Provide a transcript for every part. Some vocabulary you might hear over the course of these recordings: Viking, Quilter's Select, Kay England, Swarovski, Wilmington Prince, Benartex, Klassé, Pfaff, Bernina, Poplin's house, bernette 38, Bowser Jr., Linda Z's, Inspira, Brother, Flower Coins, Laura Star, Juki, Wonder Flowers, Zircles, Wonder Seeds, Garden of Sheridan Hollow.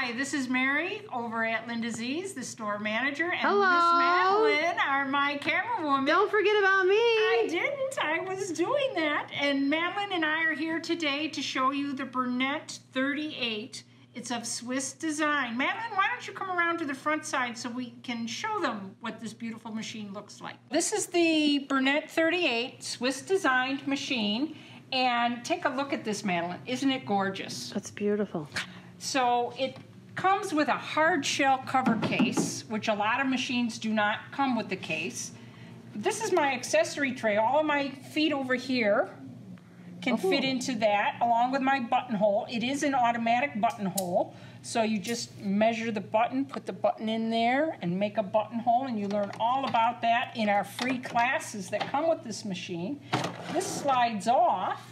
Hi, this is Mary over at Linda Z's, the store manager, and Hello. Miss Madeline are my camera woman. Don't forget about me. I didn't. I was doing that. And Madeline and I are here today to show you the Bernette 38. It's of Swiss design. Madeline, why don't you come around to the front side so we can show them what this beautiful machine looks like. This is the Bernette 38 Swiss designed machine. And take a look at this, Madeline. Isn't it gorgeous? That's beautiful. So it comes with a hard shell cover case, which a lot of machines do not come with the case. This is my accessory tray. All of my feet over here can fit into that, along with my buttonhole. It is an automatic buttonhole, so you just measure the button, put the button in there, and make a buttonhole, and you learn all about that in our free classes that come with this machine. This slides off,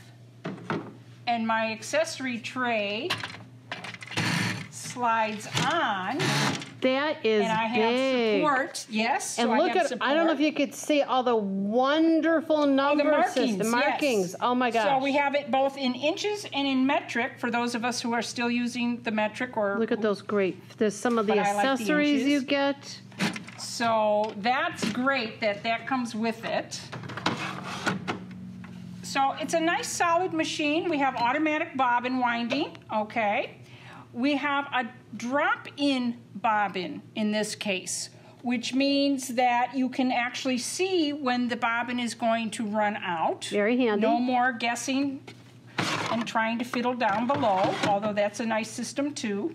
and my accessory tray slides on. That is big. And I have support, yes. And so look at, I don't know if you could see all the wonderful numbers, the markings. Yes. Oh my gosh. So we have it both in inches and in metric for those of us who are still using the metric or. Look at those great, there's some of the accessories you get. So that's great that that comes with it. So it's a nice solid machine. We have automatic bobbin winding, okay. We have a drop-in bobbin in this case, which means that you can actually see when the bobbin is going to run out. Very handy. No more guessing and trying to fiddle down below, although that's a nice system too.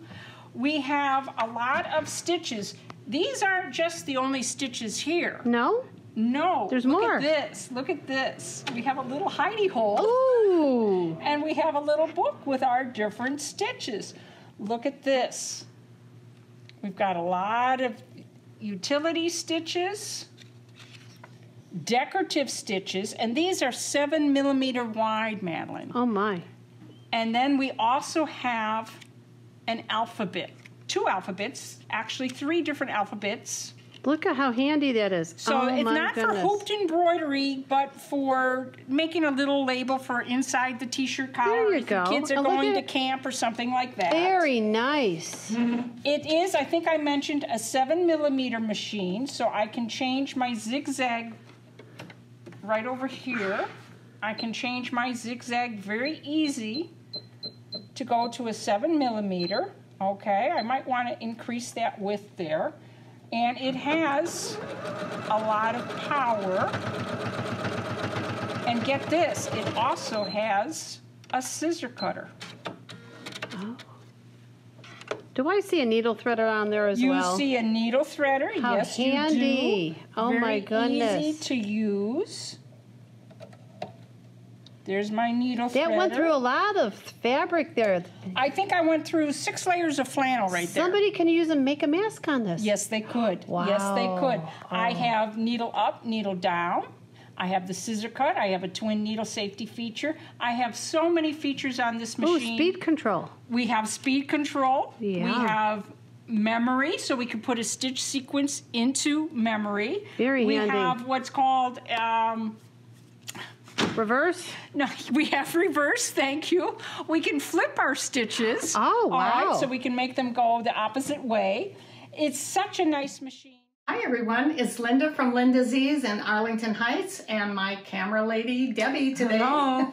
We have a lot of stitches. These aren't just the only stitches here. No? No. There's more. Look at this. Look at this. We have a little hidey hole. Ooh. And we have a little book with our different stitches. Look at this. We've got a lot of utility stitches, decorative stitches, and these are 7mm wide, Madeline. Oh my. And then we also have an alphabet, two alphabets, actually three different alphabets. Look at how handy that is. So it's not for hooped embroidery, but for making a little label for inside the t-shirt collar if the kids are going to camp or something like that. Very nice. Mm-hmm. It is, I think I mentioned, a 7mm machine, so I can change my zigzag right over here. I can change my zigzag very easy to go to a 7mm. Okay, I might want to increase that width there. And it has a lot of power. And get this, it also has a scissor cutter. Oh. Do I see a needle threader on there as well? You see a needle threader, yes you do. How handy. Oh my goodness. Very easy to use. There's my needle threader. That went through a lot of fabric there. I think I went through 6 layers of flannel right there. Somebody can use and make a mask on this. Yes, they could. Wow. Yes, they could. Oh. I have needle up, needle down. I have the scissor cut. I have a twin needle safety feature. I have so many features on this machine. Oh, speed control. We have speed control. Yeah. We have memory, so we can put a stitch sequence into memory. Very handy. We have what's called... reverse? No, we have reverse, thank you. We can flip our stitches. Oh, wow. All right, so we can make them go the opposite way. It's such a nice machine. Hi, everyone. It's Linda from Linda Z's in Arlington Heights and my camera lady, Debbie, today. Hello.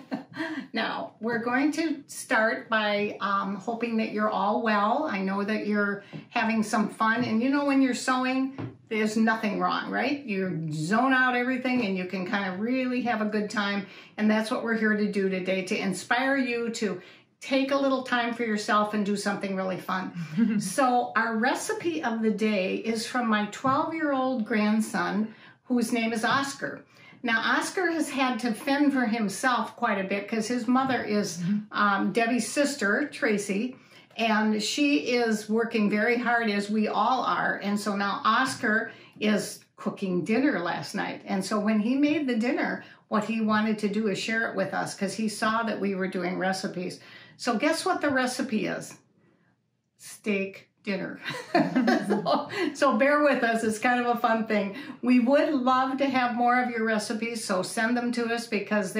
Now, we're going to start by hoping that you're all well. I know that you're having some fun. And you know when you're sewing, there's nothing wrong, right? You zone out everything and you can kind of really have a good time. And that's what we're here to do today, to inspire you to take a little time for yourself and do something really fun. So our recipe of the day is from my 12-year-old grandson, whose name is Oscar. Now, Oscar has had to fend for himself quite a bit because his mother is Debbie's sister, Tracy, and she is working very hard, as we all are. And so now Oscar is cooking dinner last night. And so when he made the dinner, what he wanted to do is share it with us because he saw that we were doing recipes. So guess what the recipe is? Steak dinner. So bear with us. It's kind of a fun thing. We would love to have more of your recipes, so send them to us, because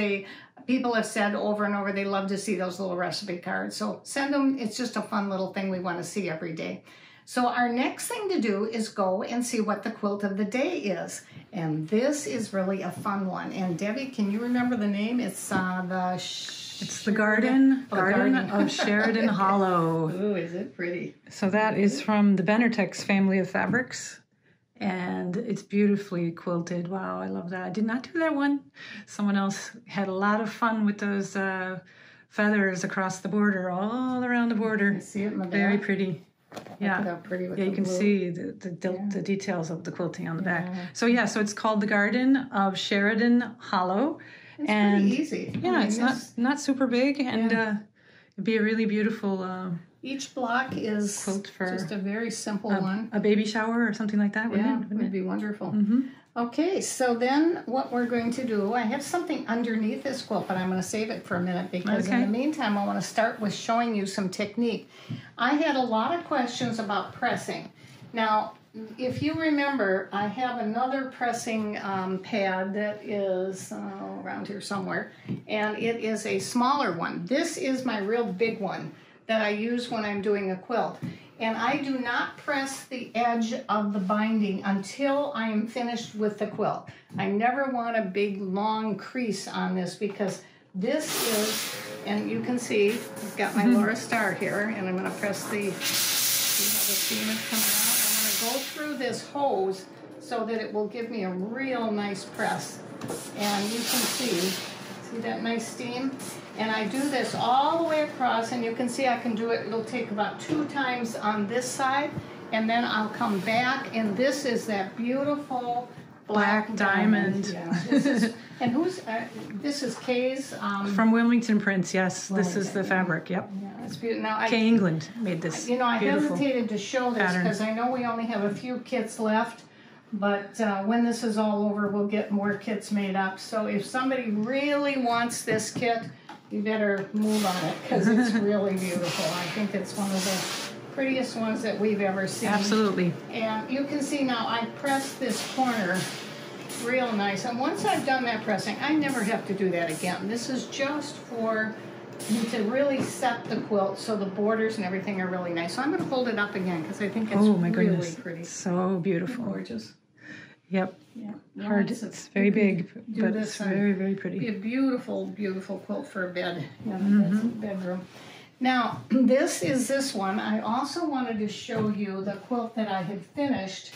people have said over and over they love to see those little recipe cards. So send them. It's just a fun little thing we want to see every day. So our next thing to do is go and see what the quilt of the day is. And this is really a fun one. And Debbie, can you remember the name? It's the Garden of Sheridan Hollow. Ooh, is it pretty. So that is from the Benartex family of fabrics. And it's beautifully quilted. Wow, I love that. I did not do that one. Someone else had a lot of fun with those feathers across the border, all around the border. You see it in the back? Very pretty. Yeah, you can see the details of the quilting on the back. So yeah, so it's called the Garden of Sheridan Hollow. It's pretty easy. Yeah, it's not super big, and it'd be a really beautiful. Each block is quilt for just a very simple one. A baby shower or something like that. Yeah, it would be wonderful. Mm-hmm. Okay, so then what we're going to do, I have something underneath this quilt, but I'm going to save it for a minute because in the meantime, I want to start with showing you some technique. I had a lot of questions about pressing. Now, if you remember, I have another pressing pad that is around here somewhere, and it is a smaller one. This is my real big one that I use when I'm doing a quilt. And I do not press the edge of the binding until I am finished with the quilt. I never want a big, long crease on this because this is, and you can see, I've got my Laura Star here, and I'm gonna press the, see how the seam is coming out? I'm gonna go through this hose so that it will give me a real nice press. And you can see that nice steam? And I do this all the way across, and you can see I can do it. It'll take about 2 times on this side, and then I'll come back, and this is that beautiful black diamond. Yeah, this is, and who's, this is Kay's? From Wilmington Prince, yes. Wilmington, this is the fabric, yep. Yeah, that's beautiful. Now, Kay England made this. You know, I hesitated to show this because I know we only have a few kits left, but when this is all over, we'll get more kits made up. So if somebody really wants this kit, you better move on it because it's really beautiful. I think it's one of the prettiest ones that we've ever seen. Absolutely. And you can see now I pressed this corner real nice. And once I've done that pressing, I never have to do that again. This is just for you to really set the quilt so the borders and everything are really nice. So I'm going to hold it up again because I think it's really pretty. So beautiful. Gorgeous. Yep. Yeah. Hard. It's very big, but it's very, very pretty. Be a beautiful, beautiful quilt for a bed. Yeah, that's a bedroom. Now, this is this one. I also wanted to show you the quilt that I had finished,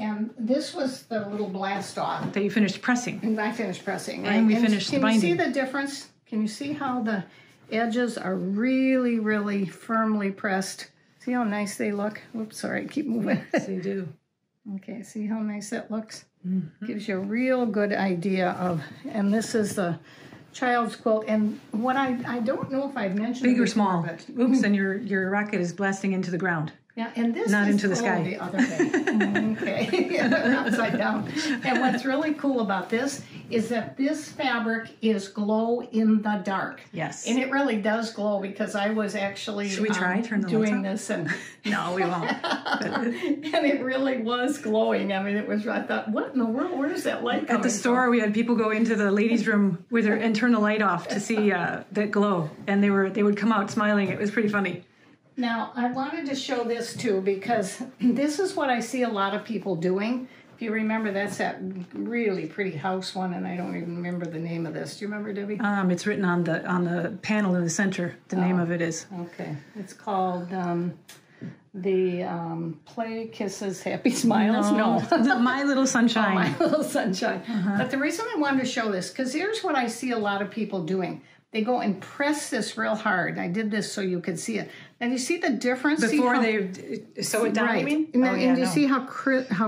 and this was the little blast off that you finished pressing. And I finished pressing, right? And we finished the binding. Can you see the difference? Can you see how the edges are really, really firmly pressed? See how nice they look? Oops, sorry, I keep moving. Yes, they do. Okay, see how nice that looks? Mm-hmm. Gives you a real good idea of, and this is the child's quilt. And what I don't know if I've mentioned big or small. Oops, and your rocket is blasting into the ground. Yeah, and this not is into the sky. The other way. Okay, yeah, upside down. And what's really cool about this is that this fabric is glow in the dark. Yes, and it really does glow because I was actually doing this and no, we won't. And it really was glowing. I mean, it was. I thought, what in the world? Where does that light? At the store, we had people go into the ladies' room with their and turn the light off to see that glow, and they would come out smiling. It was pretty funny. Now, I wanted to show this too because this is what I see a lot of people doing. If you remember, that's that really pretty house one, and I don't even remember the name of this. Do you remember, Debbie? It's written on the panel in the center. The name of it is. Okay. It's called Play Kisses Happy Smiles. No. My Little Sunshine. Oh, My Little Sunshine. But the reason I wanted to show this, because here's what I see a lot of people doing. They go and press this real hard. I did this so you could see it. And you see the difference? Before they sew it down, right. You see how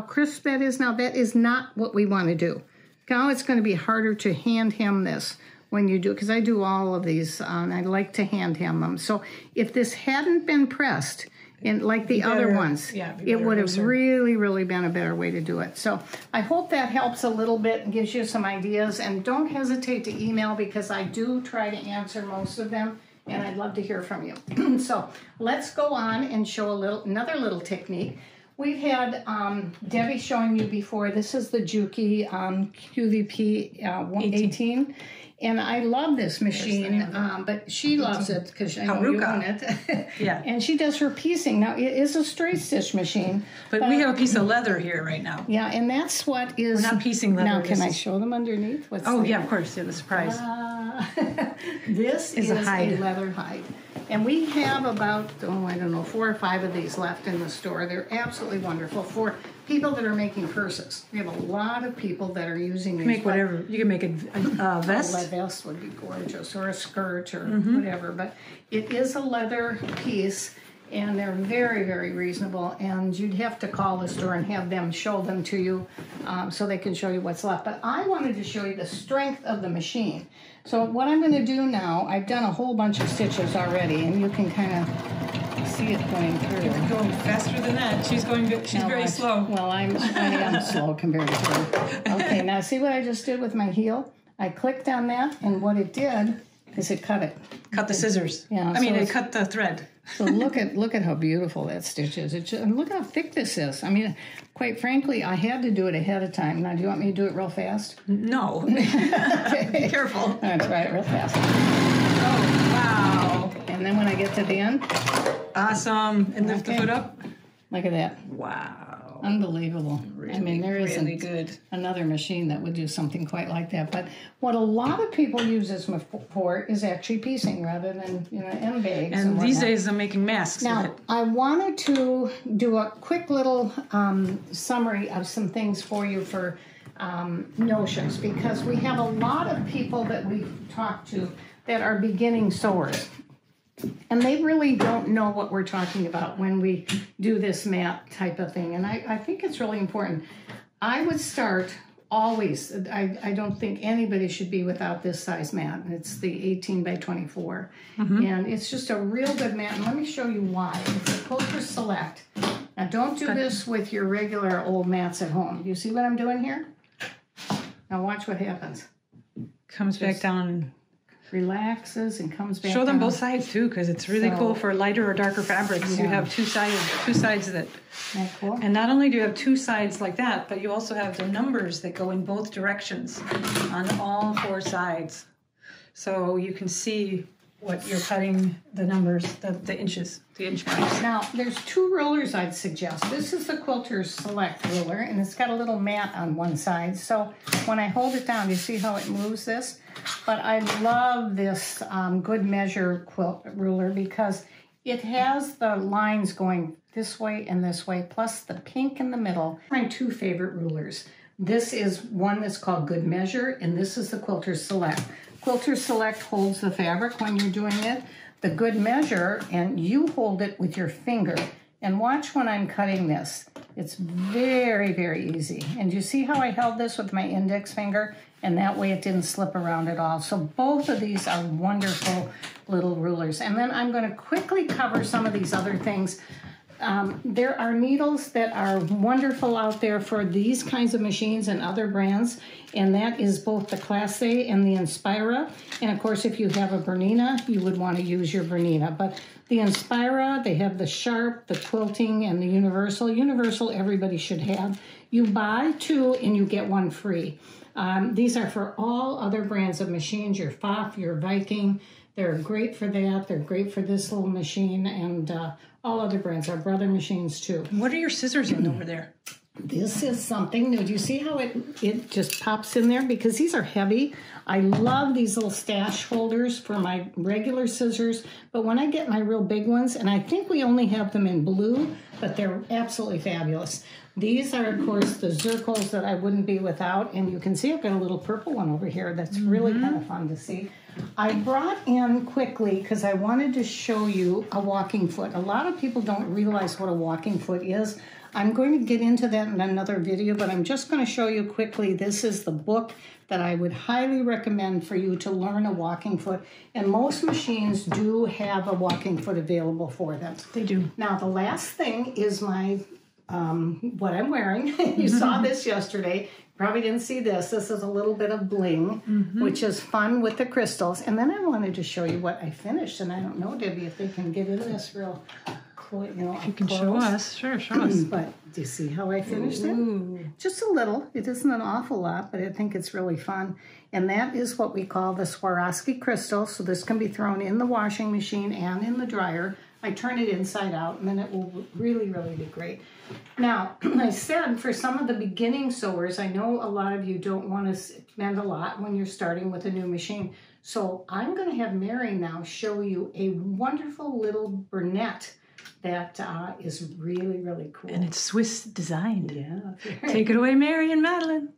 crisp that is? Now, that is not what we want to do. Now, it's going to be harder to hand hem this when you do, because I do all of these, and I like to hand hem them. So if this hadn't been pressed, and like the other ones, it would have really, really been a better way to do it. So I hope that helps a little bit and gives you some ideas. And don't hesitate to email because I do try to answer most of them. and I'd love to hear from you. So let's go on and show another little technique. We've had Debbie showing you before. This is the Juki QVP 18. And I love this machine, but she loves it because I know you own it. Yeah. And she does her piecing. Now, it is a straight stitch machine. But we have a piece of leather here right now. Yeah, and that's what is... We're not piecing leather. Now, can I show them underneath? What's oh, yeah, of course. Yeah, the surprise. This is a leather hide. And we have about, oh, I don't know, 4 or 5 of these left in the store. They're absolutely wonderful for people that are making purses. We have a lot of people that are using these. Make whatever. You can make a vest. A vest would be gorgeous, or a skirt, or whatever. But it is a leather piece, and they're very, very reasonable. And you'd have to call the store and have them show them to you so they can show you what's left. But I wanted to show you the strength of the machine. So what I'm going to do now, I've done a whole bunch of stitches already, and you can kind of see it going through. You're going faster than that. She's going. She's very slow. Well, I am slow compared to her. Okay, now see what I just did with my heel? I clicked on that, and what it did is it cut it. Cut the scissors. Yeah. I mean, it cut the thread. So look at how beautiful that stitch is. It just, and look how thick this is. I mean, quite frankly, I had to do it ahead of time. Now, do you want me to do it real fast? No. Okay. Be careful. That's right, real fast. Oh, wow. And then when I get to the end. Awesome. And lift the foot up. Look at that. Wow. Unbelievable. Really, I mean, there isn't really another machine that would do something quite like that. But what a lot of people use this for is actually piecing rather than, you know, end bags. And these days I'm making masks. Now, I wanted to do a quick little summary of some things for you for notions, because we have a lot of people that we talk to that are beginning sewers. And they really don't know what we're talking about when we do this map type of thing. And I think it's really important. I would start always, I don't think anybody should be without this size mat. It's the 18 by 24. And it's just a real good mat. And let me show you why. It's a Quilter's Select. Now, don't do this with your regular old mats at home. Do you see what I'm doing here? Now, watch what happens. Comes just back down. Relaxes and comes back. Show them both sides too, because it's really cool for lighter or darker fabrics. Yeah. You have two sides that. That's cool. And not only do you have two sides like that, but you also have the numbers that go in both directions on all 4 sides, so you can see what you're cutting, the numbers, the inches, the inch marks. Now, there's 2 rulers I'd suggest. This is the Quilter's Select ruler, and it's got a little mat on one side. So when I hold it down, you see how it moves this? But I love this Good Measure quilt ruler because it has the lines going this way and this way, plus the pink in the middle. My 2 favorite rulers. This is one that's called Good Measure, and this is the Quilter's Select. Quilter's Select holds the fabric when you're doing it. The Good Measure, and you hold it with your finger. And watch when I'm cutting this. It's very, very easy. And you see how I held this with my index finger? And that way it didn't slip around at all. So both of these are wonderful little rulers. And then I'm gonna quickly cover some of these other things. There are needles that are wonderful out there for these kinds of machines and other brands, and that is both the Klassé and the Inspira. And of course, if you have a Bernina, you would want to use your Bernina. But the Inspira, they have the sharp, the quilting, and the universal. Universal, everybody should have. You buy 2 and you get 1 free. These are for all other brands of machines, your Pfaff, your Viking. They're great for that. They're great for this little machine and all other brands, our Brother machines too. What are your scissors in over there? This is something new. Do you see how it just pops in there? Because these are heavy. I love these little stash holders for my regular scissors, but when I get my real big ones, and I think we only have them in blue, but they're absolutely fabulous. These are, of course, the Zircles that I wouldn't be without, and you can see I've got a little purple one over here that's really kind of fun to see. I brought in quickly, because I wanted to show you a walking foot. A lot of people don't realize what a walking foot is. I'm going to get into that in another video, but I'm just going to show you quickly. This is the book that I would highly recommend for you to learn a walking foot. And most machines do have a walking foot available for them. They do. Now, the last thing is my what I'm wearing. You saw this yesterday. Probably didn't see this. This is a little bit of bling, which is fun with the crystals. And then I wanted to show you what I finished. And I don't know, Debbie, if they can get in this real close. You know, you can show us. Sure, show us. But do you see how I finished it? Just a little. It isn't an awful lot, but I think it's really fun. And that is what we call the Swarovski crystal. So this can be thrown in the washing machine and in the dryer. I turn it inside out, and then it will really, really be great. Now, I said for some of the beginning sewers, I know a lot of you don't want to spend a lot when you're starting with a new machine. So I'm going to have Mary now show you a wonderful little Bernette that is really, really cool. And it's Swiss designed. Yeah. Take it away, Mary and Madeline.